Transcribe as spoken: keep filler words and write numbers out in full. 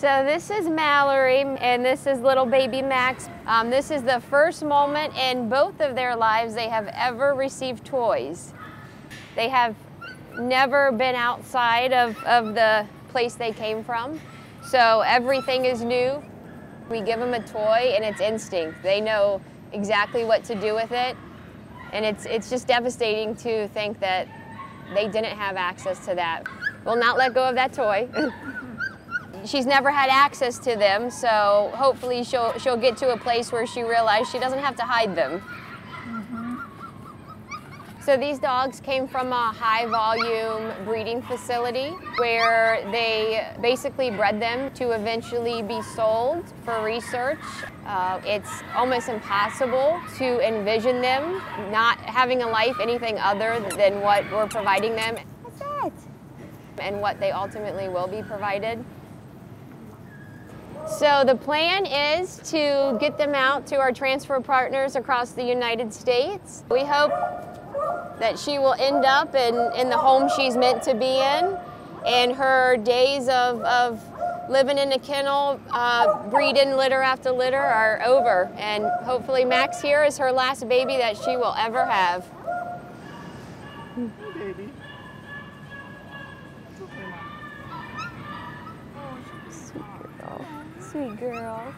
So this is Mallory and this is little baby Max. Um, this is the first moment in both of their lives they have ever received toys. They have never been outside of, of the place they came from. So everything is new. We give them a toy and it's instinct. They know exactly what to do with it. And it's, it's just devastating to think that they didn't have access to that. We'll not let go of that toy. She's never had access to them, so hopefully she'll, she'll get to a place where she realizes she doesn't have to hide them. Mm-hmm. So these dogs came from a high-volume breeding facility where they basically bred them to eventually be sold for research. Uh, it's almost impossible to envision them not having a life anything other than what we're providing them. What's that? And what they ultimately will be provided. So the plan is to get them out to our transfer partners across the United States. We hope that she will end up in, in the home she's meant to be in, and her days of, of living in a kennel, uh, breeding litter after litter are over. And hopefully Max here is her last baby that she will ever have. Hey, baby. It's okay, Mom. Sweet girl. Sweet girl.